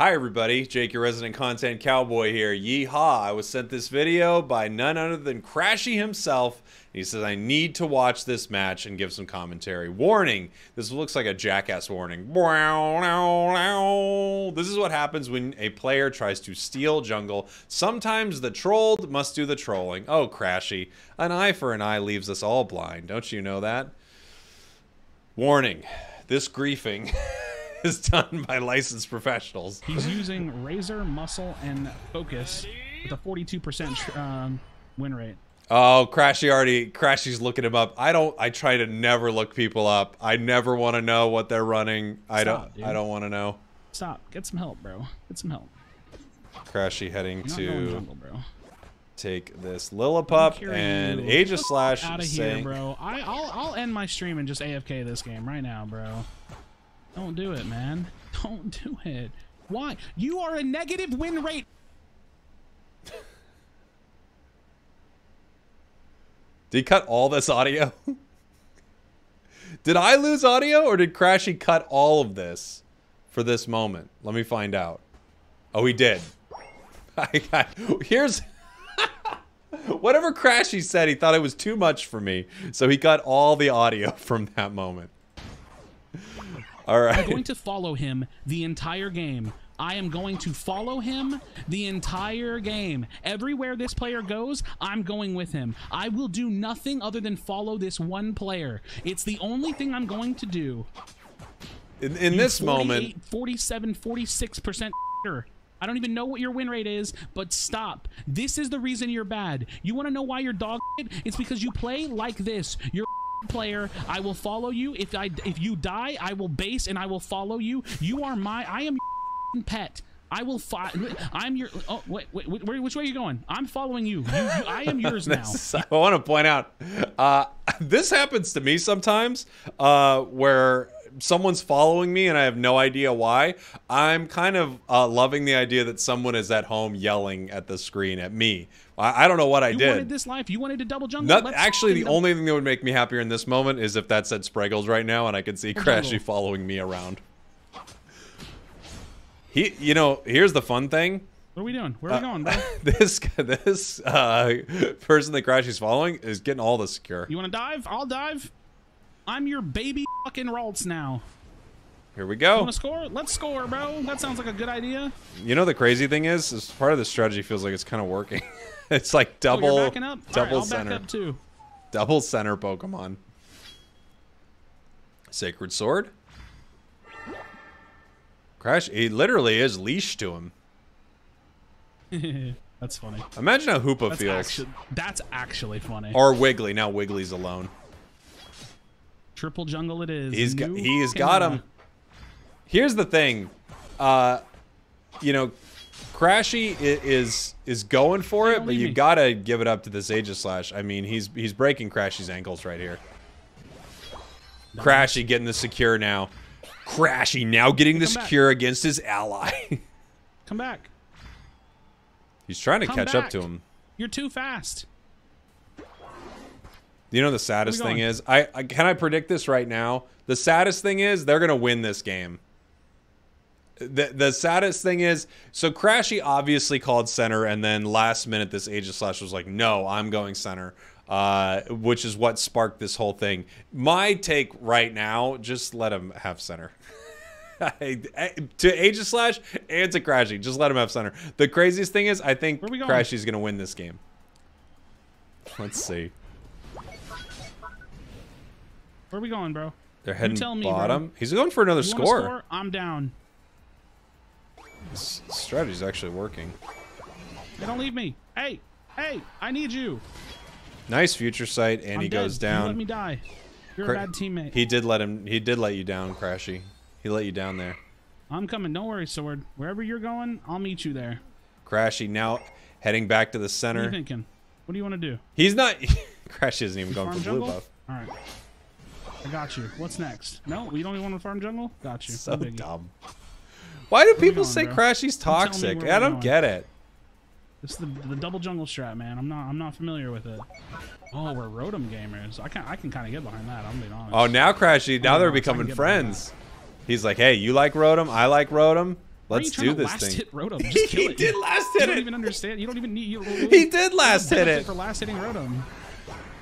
Hi everybody, Jake, your resident content cowboy here. Yeehaw, I was sent this video by none other than Krashy himself. He says, I need to watch this match and give some commentary. Warning, this looks like a jackass warning. This is what happens when a player tries to steal jungle. Sometimes the trolled must do the trolling. Oh, Krashy, an eye for an eye leaves us all blind. Don't you know that? Warning, this griefing... is done by licensed professionals. He's using Razer, Muscle, and Focus with a 42% win rate. Oh, Krashy's looking him up. I try to never look people up. I never want to know what they're running. I don't want to know. Stop. Get some help, bro. Get some help. Krashy heading to jungle, bro. Take this Lillipup and Aegislash. Out of here, bro. I'll end my stream and just AFK this game right now, bro. Don't do it, man. Don't do it. Why? You are a negative win rate. Did he cut all this audio? Did I lose audio or did Krashy cut all of this for this moment? Let me find out. Oh, he did. Here's... Whatever Krashy said, he thought it was too much for me. So he cut all the audio from that moment. All right. I'm going to follow him the entire game. I am going to follow him the entire game. Everywhere this player goes, I'm going with him. I will do nothing other than follow this one player. It's the only thing I'm going to do. In this moment... 47, 46%. I don't even know what your win rate is, but stop. This is the reason you're bad. You want to know why you're dog shit? It's because you play like this. You're player. I will follow you. If you die, I will base and I will follow you. You are my... I am your pet. I will fight. I'm your... Oh, wait, which way are you going? I'm following you. I am yours now. I want to point out, this happens to me sometimes, where someone's following me and I have no idea why. I'm kind of loving the idea that someone is at home yelling at the screen at me. I don't know what I did. You wanted this life. You wanted to double jungle. Actually, the only thing that would make me happier in this moment is if that said Spreggles right now and I could see Krashy following me around. He, you know, here's the fun thing. What are we doing? Where are we going, bro? This person that Krashy's following is getting all the secure. You want to dive? I'll dive. I'm your baby fucking Ralts now. Here we go. You wanna score? Let's score, bro. That sounds like a good idea. You know the crazy thing is part of the strategy feels like it's kind of working. It's like double center. Back up too. Double center Pokemon. Sacred Sword. Krashy, he literally is leashed to him. That's funny. Imagine how Hoopa feels. That's actually funny. Or Wiggly. Now Wiggly's alone. Triple jungle it is. He's got him. Here's the thing. You know, Krashy is going for it, but you gotta give it up to this Aegislash. I mean, he's breaking Krashy's ankles right here. Nice. Krashy getting the secure now. Krashy now getting the secure against his ally. Come back. He's trying to catch up to him. You're too fast. You know the saddest thing is, I can I predict this right now? The saddest thing is they're gonna win this game. The saddest thing is, so Krashy obviously called center, and then last minute this Aegislash was like, no, I'm going center, which is what sparked this whole thing. My take right now, just let him have center. To Aegislash and to Krashy, just let him have center. The craziest thing is, I think Krashy's gonna win this game. Let's see. Where are we going, bro? They're heading bottom. Bro. He's going for another score. I'm down. This strategy's actually working. Hey, don't leave me. Hey, hey, I need you. Nice future sight, and he goes down. You let me die. You're a bad teammate. He did let you down, Krashy. He let you down there. I'm coming. Don't worry, Sword. Wherever you're going, I'll meet you there. Krashy now heading back to the center. What are you thinking? What do you want to do? He's not. Krashy isn't even going for blue buff. All right. I got you. What's next? No, we don't even want to farm jungle? Got you. So dumb. Why do people say Krashy's toxic? I don't get it. This is the double jungle strat, man. I'm not familiar with it. Oh, we're Rotom gamers. I can kind of get behind that, I'm being honest. Oh, now Krashy, now they're becoming friends. He's like, hey, you like Rotom? I like Rotom. Let's do this thing. Hit Rotom? Just kill it. He did last hit it. You don't even understand. You don't even need. He did last hit it. For last hitting Rotom.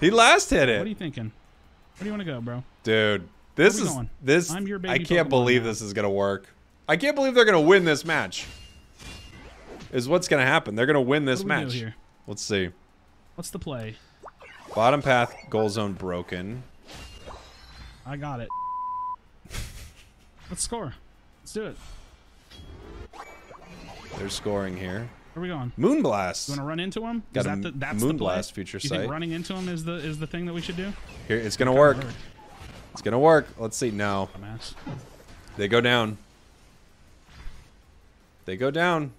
He last hit it. What are you thinking? Where do you want to go, bro? Dude, this is this. I'm your baby. I can't believe this is gonna work. I can't believe they're gonna win this match. Is what's gonna happen? They're gonna win this match. Here? Let's see. What's the play? Bottom path, goal zone broken. I got it. Let's score. Let's do it. They're scoring here. Where are we going? Moonblast. You want to run into him? Got that that's Moonblast the future sight. You think running into him is the thing that we should do? Here, it's gonna work. It's gonna work. Let's see. No. They go down. They go down.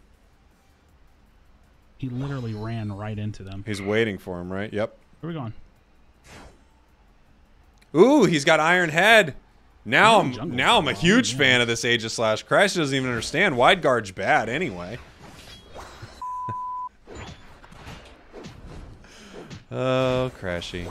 He literally ran right into them. He's waiting for him, right? Yep. Where are we going? Ooh, he's got Iron Head. Now I'm a huge fan of this Aegislash. Krashy doesn't even understand. Wide guard's bad anyway. Oh, Krashy.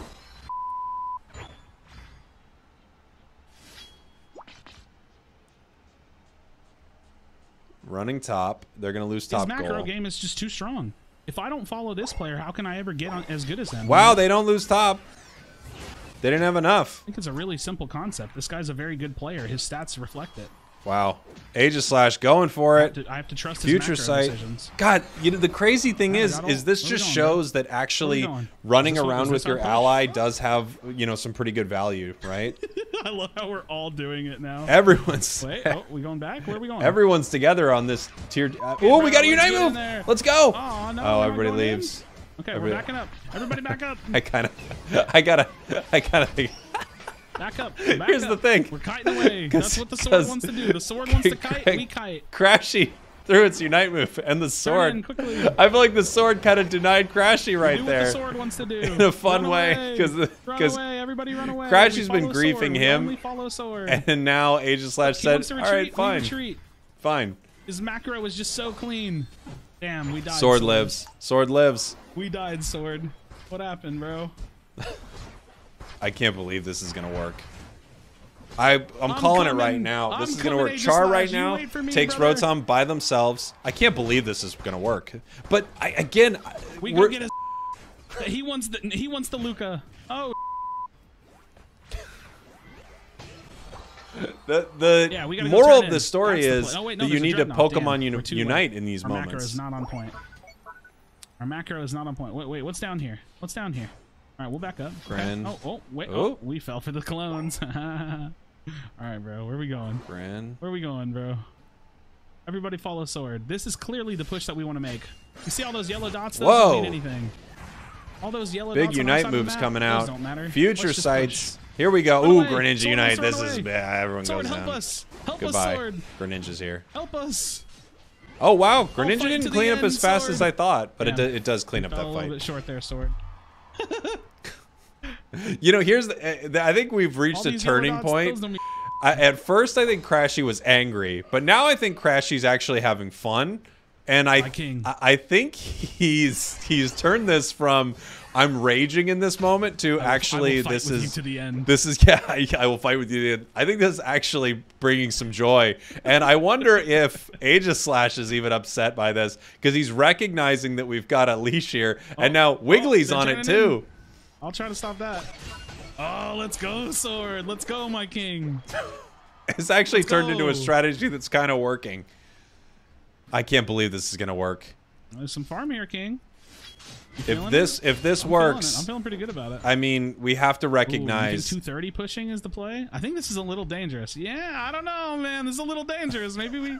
Running top. They're gonna lose top goal. His macro game is just too strong. If I don't follow this player, how can I ever get on as good as them? Wow, they don't lose top. They didn't have enough. I think it's a really simple concept. This guy's a very good player. His stats reflect it. Wow. Aegislash going for it. I have to trust his macro decisions. God, you know, the crazy thing is this just shows that actually running around with your ally does have, you know, some pretty good value, right? I love how we're all doing it now. Everyone's. Wait, oh, we going back? Where are we going? Everyone's together on this tier. Oh, we got a Unite move. Let's go. Oh, no, oh everybody leaves. Okay, we're backing up. Everybody back up. I gotta think. Back up. Back Here's up. The thing. We're kiting away. That's what the sword wants to do. The sword wants to kite, we kite. Krashy threw its Unite move and the sword. I feel like the sword kind of denied Krashy right there. What the sword wants to do. In a fun way. Run away, everybody run away. Krashy's been griefing him. And now Aegislash said, all right, fine. Fine. His macro was just so clean. Damn, we died. Sword lives. Sword lives. We died, sword. What happened, bro? I can't believe this is gonna work. I'm calling it right now. This is gonna work. Char right now takes Rotom by themselves. I can't believe this is gonna work. But again, we go get his. He wants the Luca. Oh. The moral of the story is that you need to Pokemon Unite in these moments. Our macro is not on point. Our macro is not on point. Wait, what's down here? What's down here? All right, we'll back up. Gren. Okay. Oh, wait. Oh, we fell for the clones. All right, bro. Where are we going? Gren. Where are we going, bro? Everybody follow sword. This is clearly the push that we want to make. You see all those yellow dots? Those don't mean anything. All those yellow dots. Big Unite moves coming out. Those don't matter. Future sights. Here we go. Ooh, Greninja Unite. This is bad. Everyone goes down. Help us. Help us, sword. Greninja's here. Help us. Oh, wow. Greninja didn't clean up as fast as I thought, but it does clean up that fight. A little bit short there, sword. You know, here's the I think we've reached a turning point. At first, I think Krashy was angry, but now I think Krashy's actually having fun, and I think he's turned this from I'm raging in this moment to actually this is to the end. This is I will fight with you to the end. I think this is actually bringing some joy, and I wonder if Aegislash is even upset by this because he's recognizing that we've got a leash here, and now Wiggly's on it too. I'll try to stop that. Oh, let's go, sword. Let's go, my king. It's actually turned into a strategy that's kind of working. I can't believe this is going to work. There's some farm here, king. If this works, I'm feeling pretty good about it. I mean, we have to recognize 230 pushing is the play. I think this is a little dangerous. Yeah, I don't know, man. This is a little dangerous. Maybe we.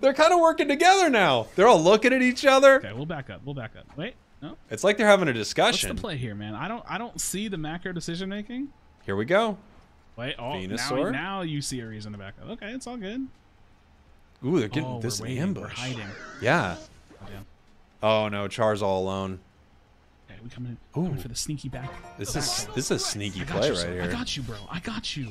They're kind of working together now. They're all looking at each other. Okay, we'll back up. We'll back up. Wait. No. It's like they're having a discussion. What's the play here, man? I don't see the macro decision making. Here we go. Wait, Venusaur. Now you see a reason to back up. Okay, it's all good. Ooh, they're getting this ambush. We're hiding. Yeah. Oh, yeah. Oh no, Char's all alone. Okay, we coming in. Ooh, coming for the sneaky back. This is a sneaky play right here. I got you, bro. I got you.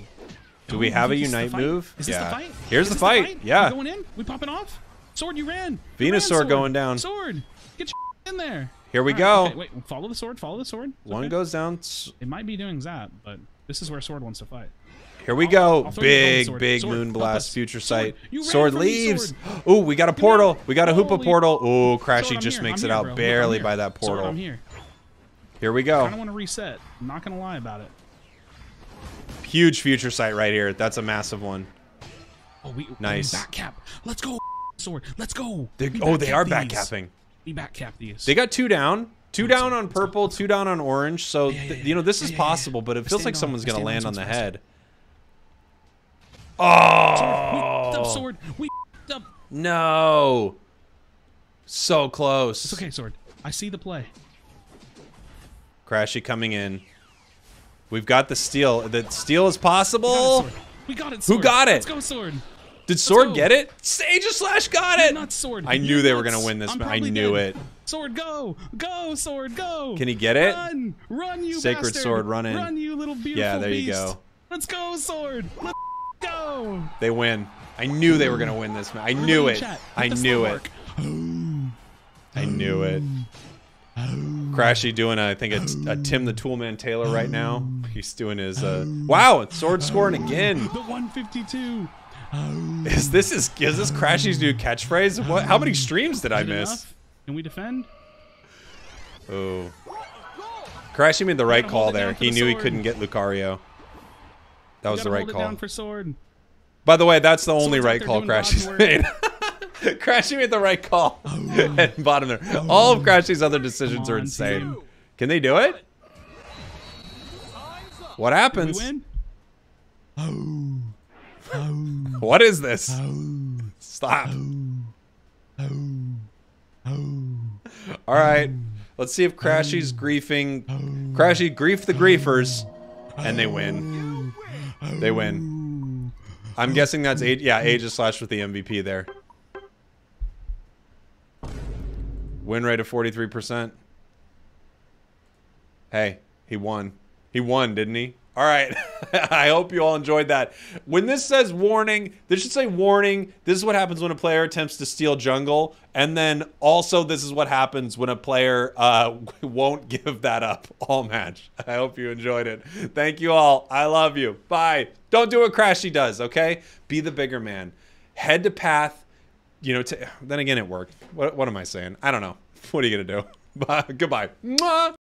Do we have a Unite move? Is this the fight? Here's the fight. Yeah. We going in? We popping off? Sword, you ran. Venusaur going down. Sword, get your in there. Here we go. Okay, wait, follow the sword. Follow the sword. One goes down. It might be doing that, but this is where sword wants to fight. Here we go. Big Moonblast, Future Sight. Sword leaves. Ooh, we got a portal. We got a Hoopa portal. Ooh, Krashy just makes it out barely by that portal. Here we go. I don't want to reset. I'm not going to lie about it. Huge Future Sight right here. That's a massive one. Nice. Back cap. Let's go, Sword. Let's go. Oh, they are back capping. We back cap these. They got two down. Two down on purple, two down on orange. So, you know, this is possible, but it feels like someone's going to land on the head. Oh! Sword. We f***ed up. No. So close. It's okay, Sword. I see the play. Krashy coming in. We've got the steal. The steal is possible. We got it, Sword. Who got it? Let's go, Sword. Did Sword get it? Aegislash got it. Not Sword. I knew they were going to win this match. I knew it. Sword, go! Go, Sword, go! Can he get it? Run! Run, you Sacred bastard. Sword, run in. Run, you little beautiful Yeah, there beast. You go. Let's go, Sword! Let's go! They win. I knew they were going to win this match. I knew it. I knew it. I knew it. Krashy doing, I think, a Tim the Toolman Taylor right now. He's doing his... wow! Sword scoring again! The 152! Is this Krashy's new catchphrase? What? How many streams did I miss? Enough? Can we defend? Oh. Krashy made the right call there. He knew he couldn't get Lucario. That was the right call. Down for Sword. By the way, that's the only right call Krashy's made. Krashy made the right call. At bottom there. All of Krashy's other decisions are insane. Can they do it? What happens? What is this? Stop. All right, let's see if Krashy's griefing. Krashy griefed the griefers, and they win. They win. I'm guessing that's Aegislash with the MVP there. Win rate of 43%. Hey, he won. He won, didn't he? All right, I hope you all enjoyed that. When this says warning, this should say warning. This is what happens when a player attempts to steal jungle. And then also this is what happens when a player won't give that up all match. I hope you enjoyed it. Thank you all. I love you. Bye. Don't do what Krashy does, okay? Be the bigger man. Head to path. You know, then again, it worked. What am I saying? I don't know. What are you going to do? Bye. Goodbye. Mwah!